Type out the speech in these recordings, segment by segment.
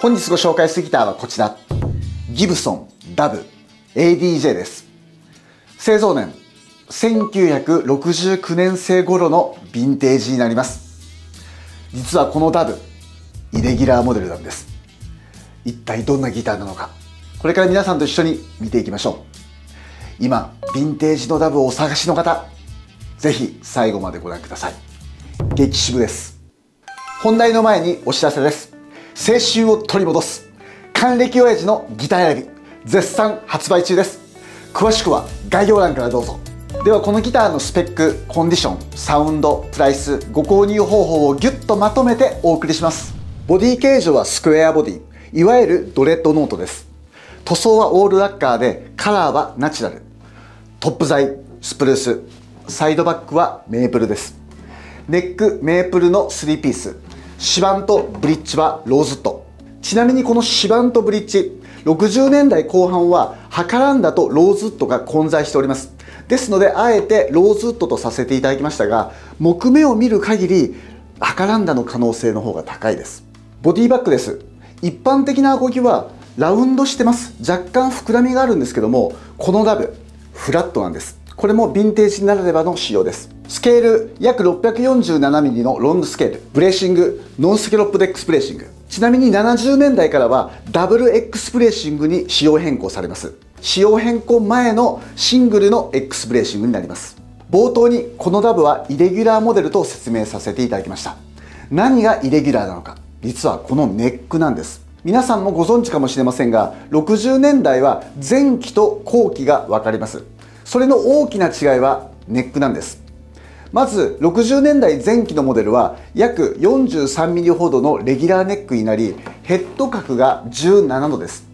本日ご紹介するギターはこちら、ギブソン DAB ADJ です。製造年、1969年製頃のヴィンテージになります。実はこの DAB、イレギュラーモデルなんです。一体どんなギターなのか、これから皆さんと一緒に見ていきましょう。今、ヴィンテージの DAB をお探しの方、ぜひ最後までご覧ください。激渋です。本題の前にお知らせです。青春を取り戻す還暦親父のギター選び絶賛発売中です。詳しくは概要欄からどうぞ。ではこのギターのスペック、コンディション、サウンド、プライス、ご購入方法をギュッとまとめてお送りします。ボディ形状はスクエアボディ、いわゆるドレッドノートです。塗装はオールラッカーで、カラーはナチュラル、トップ材スプルース、サイドバックはメープルです。ネックメープルの3ピース、シバンとブリッジはローズウッド。ちなみにこのシバンとブリッジ、60年代後半はハカランダとローズウッドが混在しております。ですのであえてローズウッドとさせていただきましたが、木目を見る限りハカランダの可能性の方が高いです。ボディバッグです。一般的なアコギはラウンドしてます。若干膨らみがあるんですけども、このDABフラットなんです。これもヴィンテージならではの仕様です。スケール約 647mm のロングスケール、ブレーシングノンスケロップデックスブレーシング。ちなみに70年代からはダブル X ブレーシングに仕様変更されます。仕様変更前のシングルの X ブレーシングになります。冒頭にこの DAB はイレギュラーモデルと説明させていただきました。何がイレギュラーなのか、実はこのネックなんです。皆さんもご存知かもしれませんが、60年代は前期と後期が分かります。それの大きな違いはネックなんです。まず60年代前期のモデルは約 43mm ほどのレギュラーネックになり、ヘッド角が17度です。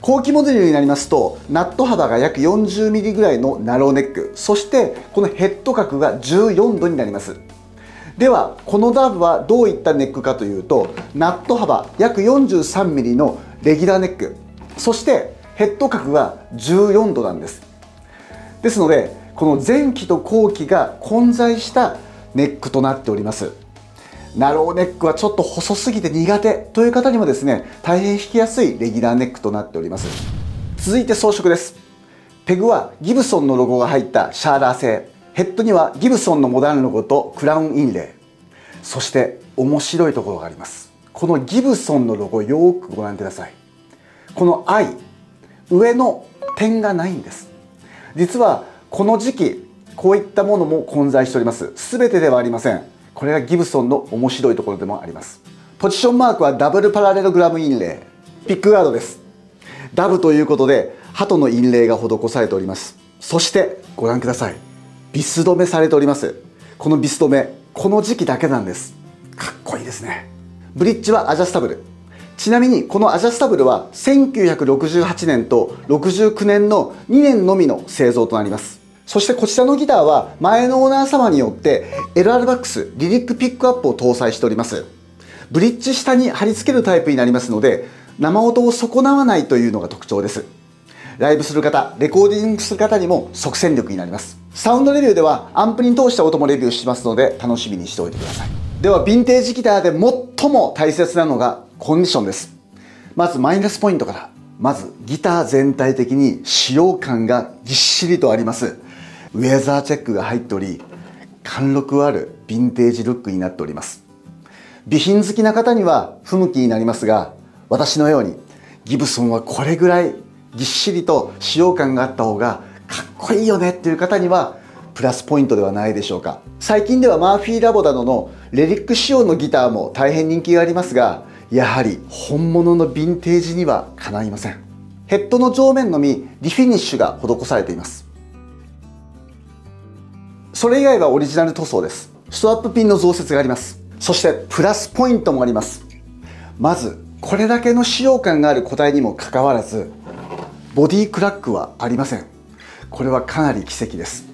後期モデルになりますとナット幅が約 40mm ぐらいのナローネック、そしてこのヘッド角が14度になります。ではこのDABはどういったネックかというと、ナット幅約 43mm のレギュラーネック、そしてヘッド角が14度なんです。ですのでこの前期と後期が混在したネックとなっております。ナローネックはちょっと細すぎて苦手という方にもですね、大変弾きやすいレギュラーネックとなっております。続いて装飾です。ペグはギブソンのロゴが入ったシャーラー製、ヘッドにはギブソンのモダンロゴとクラウンインレイ。そして面白いところがあります。このギブソンのロゴ、よーくご覧ください。この I、 上の点がないんです。実はこの時期こういったものも混在しております。全てではありません。これがギブソンの面白いところでもあります。ポジションマークはダブルパラレルグラムインレイ、ピックガードです。ダブということで鳩のインレイが施されております。そしてご覧ください、ビス止めされております。このビス止め、この時期だけなんです。かっこいいですね。ブリッジはアジャスタブル。ちなみにこのアジャスタブルは1968年と69年の2年のみの製造となります。そしてこちらのギターは前のオーナー様によってLRバックスリリックピックアップを搭載しております。ブリッジ下に貼り付けるタイプになりますので、生音を損なわないというのが特徴です。ライブする方、レコーディングする方にも即戦力になります。サウンドレビューではアンプに通した音もレビューしますので、楽しみにしておいてください。ではヴィンテージギターで最も大切なのがコンディションです。まずマイナスポイントから。まずギター全体的に使用感がぎっしりとあります。ウェザーチェックが入っており、貫禄あるヴィンテージルックになっております。備品好きな方には不向きになりますが、私のようにギブソンはこれぐらいぎっしりと使用感があった方がかっこいいよねっていう方にはプラスポイントではないでしょうか。最近ではマーフィーラボなどのレリック仕様のギターも大変人気がありますが、やはり本物のヴィンテージにはかないません。ヘッドの上面のみリフィニッシュが施されています。それ以外はオリジナル塗装です。ストラップピンの増設があります。そしてプラスポイントもあります。まずこれだけの使用感がある個体にもかかわらず、ボディクラックはありません。これはかなり奇跡です。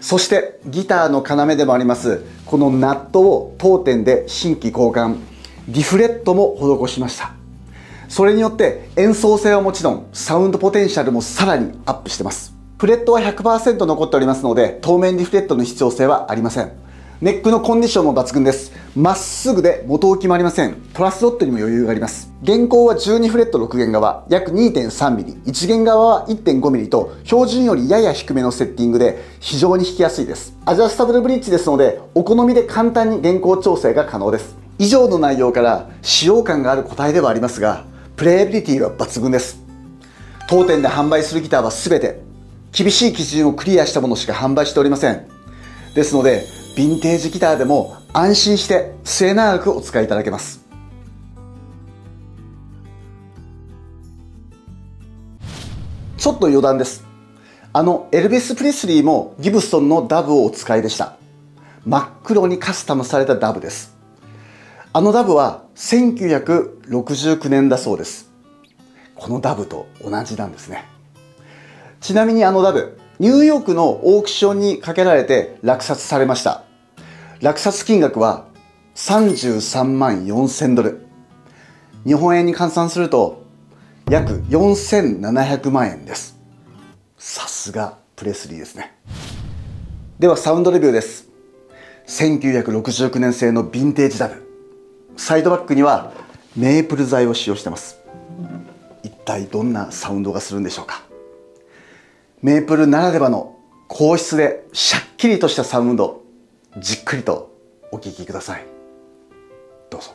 そしてギターの要でもありますこのナットを当店で新規交換、リフレットも施しました。それによって演奏性はもちろんサウンドポテンシャルもさらにアップしてます。フレットは 100% 残っておりますので、当面リフレットの必要性はありません。ネックのコンディションも抜群です。まっすぐで元置きもありません。トラスドットにも余裕があります。弦高は12フレット6弦側約 2.3mm、 1弦側は 1.5mm と標準よりやや低めのセッティングで非常に弾きやすいです。アジャスタブルブリッジですのでお好みで簡単に弦高調整が可能です。以上の内容から使用感がある個体ではありますが、プレイアビリティは抜群です。当店で販売するギターは全て厳しい基準をクリアしたものしか販売しておりません。ですのでヴィンテージギターでも安心して末永くお使いいただけます。ちょっと余談です。エルヴィス・プレスリーもギブソンのダブをお使いでした。真っ黒にカスタムされたダブです。ダブは1969年だそうです。このダブと同じなんですね。ちなみにダブ、ニューヨークのオークションにかけられて落札されました。落札金額は33万4000ドル、日本円に換算すると約4700万円です。さすがプレスリーですね。ではサウンドレビューです。1969年製のヴィンテージダブ、サイドバックにはメープル材を使用してます。一体どんなサウンドがするんでしょうか。メープルならではの硬質でシャッキリとしたサウンド、じっくりとお聴きください。どうぞ。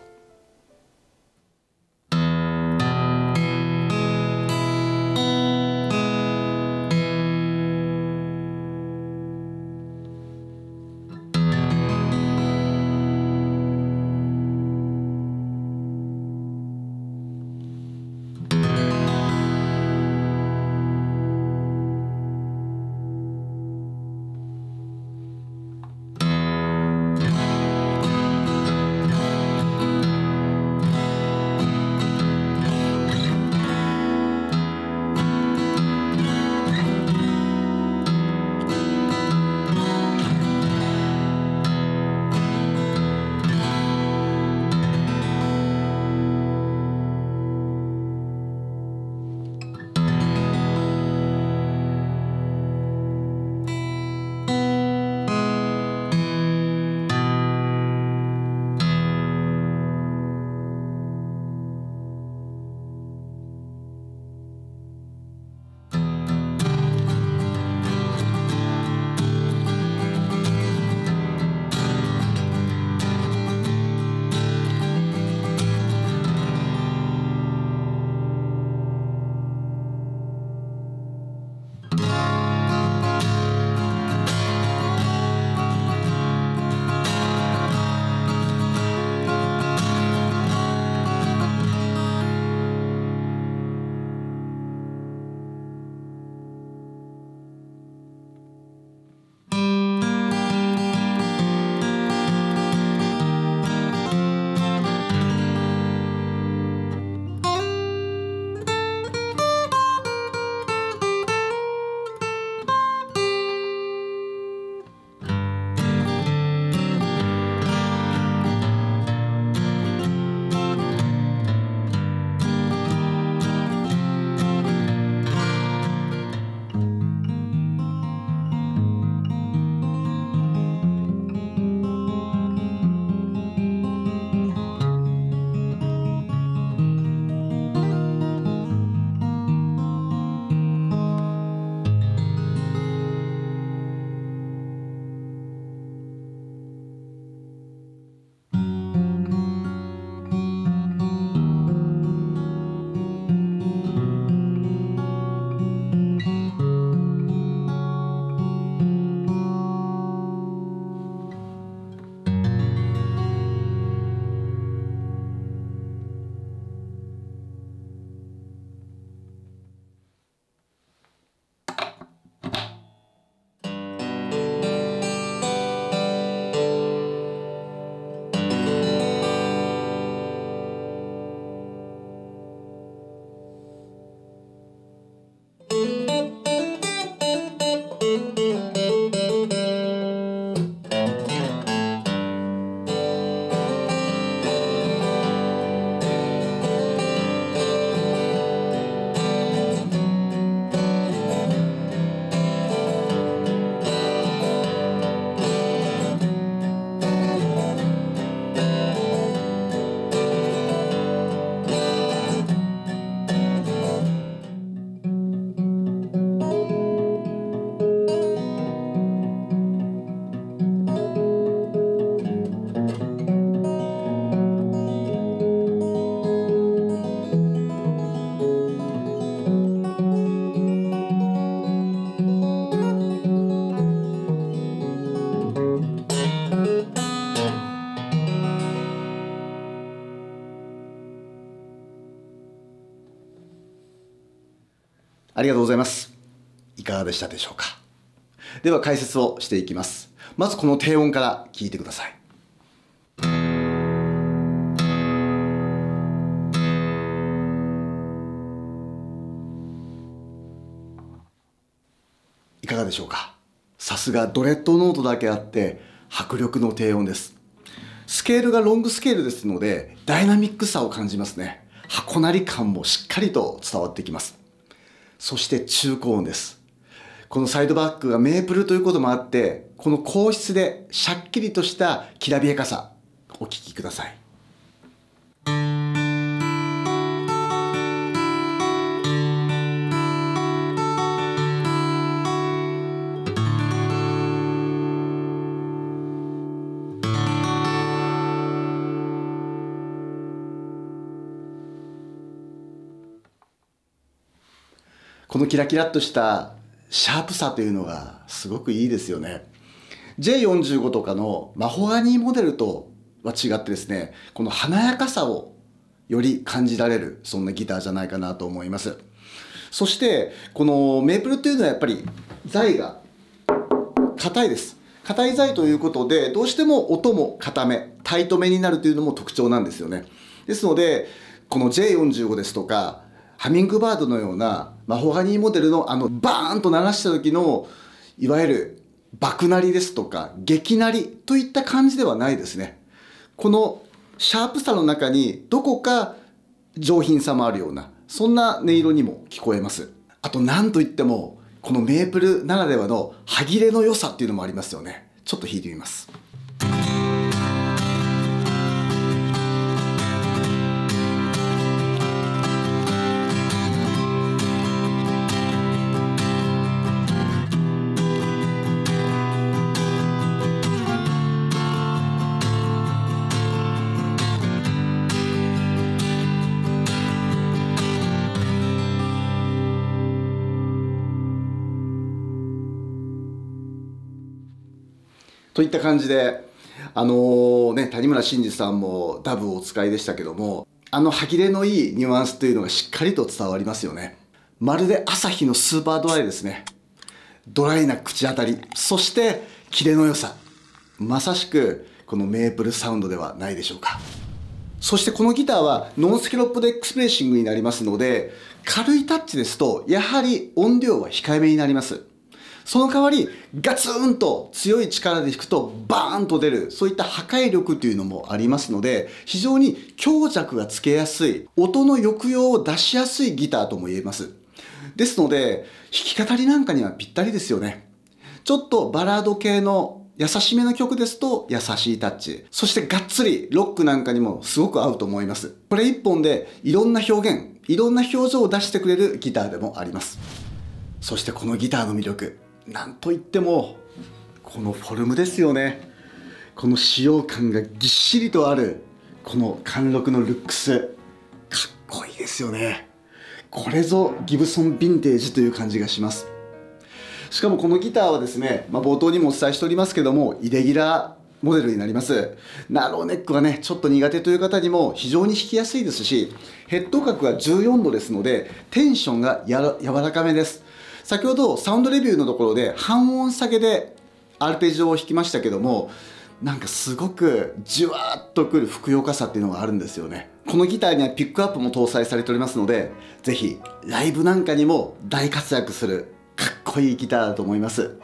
ありがとうございます。いかがでしたでしょうか。では解説をしていきます。まずこの低音から聞いてください。いかがでしょうか。さすがドレッドノートだけあって迫力の低音です。スケールがロングスケールですのでダイナミックさを感じますね。箱なり感もしっかりと伝わってきます。そして中高音です。このサイドバックがメープルということもあって、この硬質でしゃっきりとしたきらびやかさ、お聴きください。このキラキラっとしたシャープさというのがすごくいいですよね。J45 とかのマホガニーモデルとは違ってですね、この華やかさをより感じられる、そんなギターじゃないかなと思います。そして、このメープルというのはやっぱり材が硬いです。硬い材ということで、どうしても音も硬め、タイトめになるというのも特徴なんですよね。ですので、この J45 ですとか、ハミングバードのようなマホガニーモデルのバーンと鳴らした時のいわゆる爆鳴りですとか激鳴りといった感じではないですね。このシャープさの中にどこか上品さもあるような、そんな音色にも聞こえます。あと何といってもこのメープルならではの歯切れの良さっていうのもありますよね。ちょっと弾いてみます。といった感じで、谷村新司さんもダブをお使いでしたけども、歯切れのいいニュアンスというのがしっかりと伝わりますよね。まるで朝日のスーパードライですね。ドライな口当たり、そしてキレの良さ、まさしくこのメープルサウンドではないでしょうか。そしてこのギターはノンスケロップデックスプレーシングになりますので、軽いタッチですとやはり音量は控えめになります。その代わりガツンと強い力で弾くとバーンと出る、そういった破壊力というのもありますので、非常に強弱がつけやすい、音の抑揚を出しやすいギターとも言えます。ですので弾き語りなんかにはぴったりですよね。ちょっとバラード系の優しめの曲ですと優しいタッチ、そしてがっつりロックなんかにもすごく合うと思います。これ一本でいろんな表現、いろんな表情を出してくれるギターでもあります。そしてこのギターの魅力、なんといってもこのフォルムですよね。この使用感がぎっしりとあるこの貫禄のルックス、かっこいいですよね。これぞギブソンヴィンテージという感じがします。しかもこのギターはですね、冒頭にもお伝えしておりますけども、イレギュラーモデルになります。ナローネックはね、ちょっと苦手という方にも非常に弾きやすいですし、ヘッド角が14度ですのでテンションが柔らかめです。先ほどサウンドレビューのところで半音下げでアルペジオを弾きましたけども、なんかすごくじわーっとくるふくよかさっていうのがあるんですよね。このギターにはピックアップも搭載されておりますので、ぜひライブなんかにも大活躍するかっこいいギターだと思います。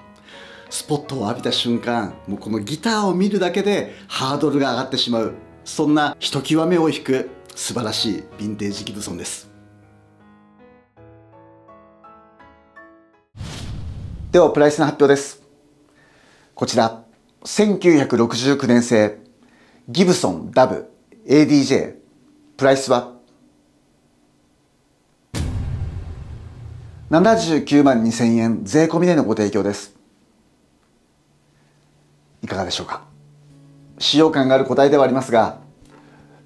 スポットを浴びた瞬間、もうこのギターを見るだけでハードルが上がってしまう、そんなひときわ目を引く素晴らしいヴィンテージギブソンです。ではプライスの発表です。こちら1969年製ギブソンダブ ADJ、 プライスは79万2000円、税込みでのご提供です。いかがでしょうか。使用感がある個体ではありますが、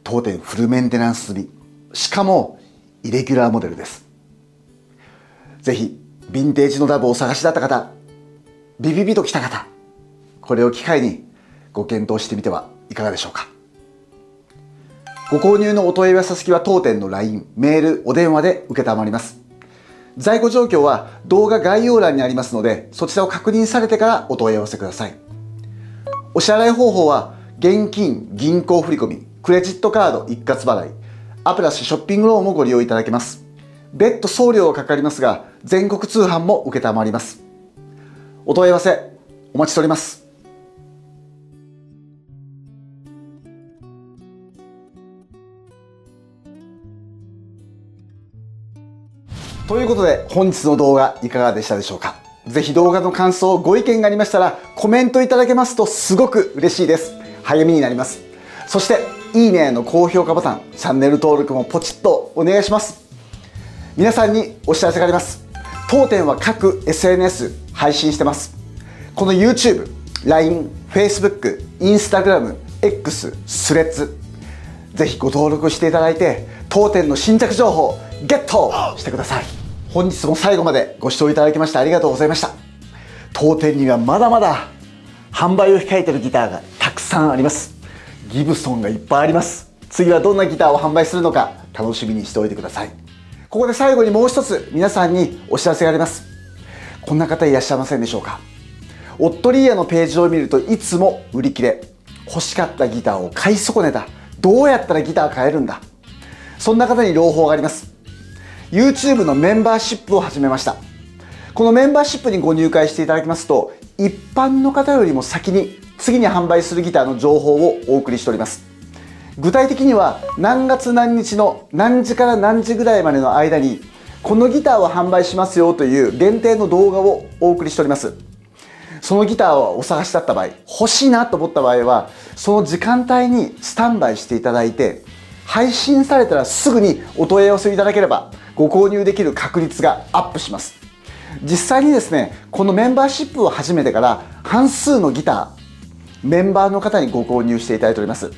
当店フルメンテナンス済み、しかもイレギュラーモデルです。ぜひヴィンテージのダブをお探しだった方、ビビビと来た方、これを機会にご検討してみてはいかがでしょうか。ご購入のお問い合わせ先は当店の LINE、メール、お電話で承ります。在庫状況は動画概要欄にありますので、そちらを確認されてからお問い合わせください。お支払い方法は、現金、銀行振込、クレジットカード一括払い、アプラスショッピングローンもご利用いただけます。別途送料がかかりますが、全国通販も承ります。お問い合わせ、お待ちしております。ということで、本日の動画いかがでしたでしょうか。ぜひ動画の感想、ご意見がありましたらコメントいただけますとすごく嬉しいです。励みになります。そしていいねの高評価ボタン、チャンネル登録もポチッとお願いします。皆さんにお知らせがあります。当店は各 SNS 配信してます。この YouTube、LINE、Facebook、Instagram、X、スレッズ、ぜひご登録していただいて当店の新着情報ゲットしてください。本日も最後までご視聴いただきましてありがとうございました。当店にはまだまだ販売を控えているギターがたくさんあります。ギブソンがいっぱいあります。次はどんなギターを販売するのか楽しみにしておいてください。ここで最後にもう一つ皆さんにお知らせがあります。こんな方いらっしゃいませんでしょうか。オットリーヤのページを見るといつも売り切れ。欲しかったギターを買い損ねた。どうやったらギター買えるんだ。そんな方に朗報があります。YouTube のメンバーシップを始めました。このメンバーシップにご入会していただきますと、一般の方よりも先に次に販売するギターの情報をお送りしております。具体的には何月何日の何時から何時ぐらいまでの間にこのギターを販売しますよという限定の動画をお送りしております。そのギターをお探しだった場合、欲しいなと思った場合は、その時間帯にスタンバイしていただいて、配信されたらすぐにお問い合わせいただければご購入できる確率がアップします。実際にですね、このメンバーシップを始めてから半数のギターメンバーの方にご購入していただいております。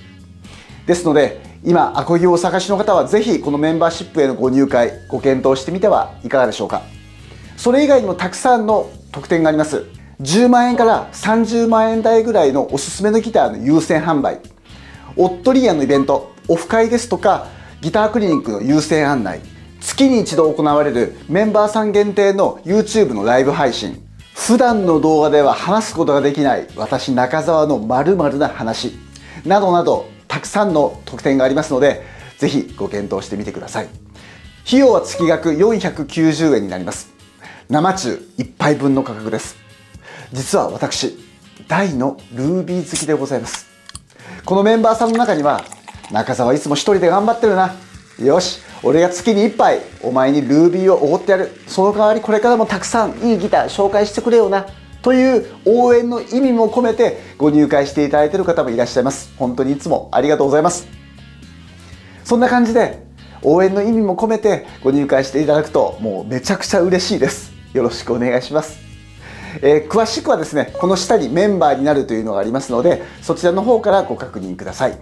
ですので今アコギをお探しの方はぜひこのメンバーシップへのご入会ご検討してみてはいかがでしょうか。それ以外にもたくさんの特典があります。10万円から30万円台ぐらいのおすすめのギターの優先販売、オットリアのイベントオフ会ですとかギタークリニックの優先案内、月に一度行われるメンバーさん限定の YouTube のライブ配信、普段の動画では話すことができない私中澤の〇〇な話などなどたくさんの特典がありますので、ぜひご検討してみてください。費用は月額490円になります。生中1杯分の価格です。実は私大のルービー好きでございます。このメンバーさんの中には、中澤いつも一人で頑張ってるな、よし俺が月に1杯お前にルービーをおごってやる、その代わりこれからもたくさんいいギター紹介してくれよなという応援の意味も込めてご入会していただいている方もいらっしゃいます。本当にいつもありがとうございます。そんな感じで応援の意味も込めてご入会していただくともうめちゃくちゃ嬉しいです。よろしくお願いします。詳しくはですね、この下にメンバーになるというのがありますので、そちらの方からご確認ください。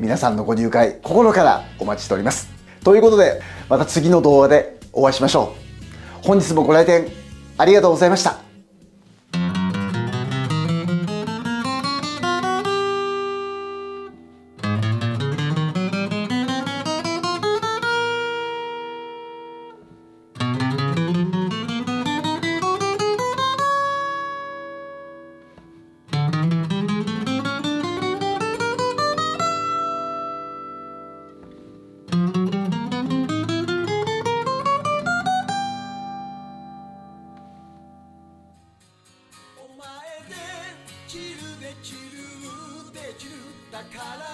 皆さんのご入会心からお待ちしております。ということで、また次の動画でお会いしましょう。本日もご来店ありがとうございました。「できるだから」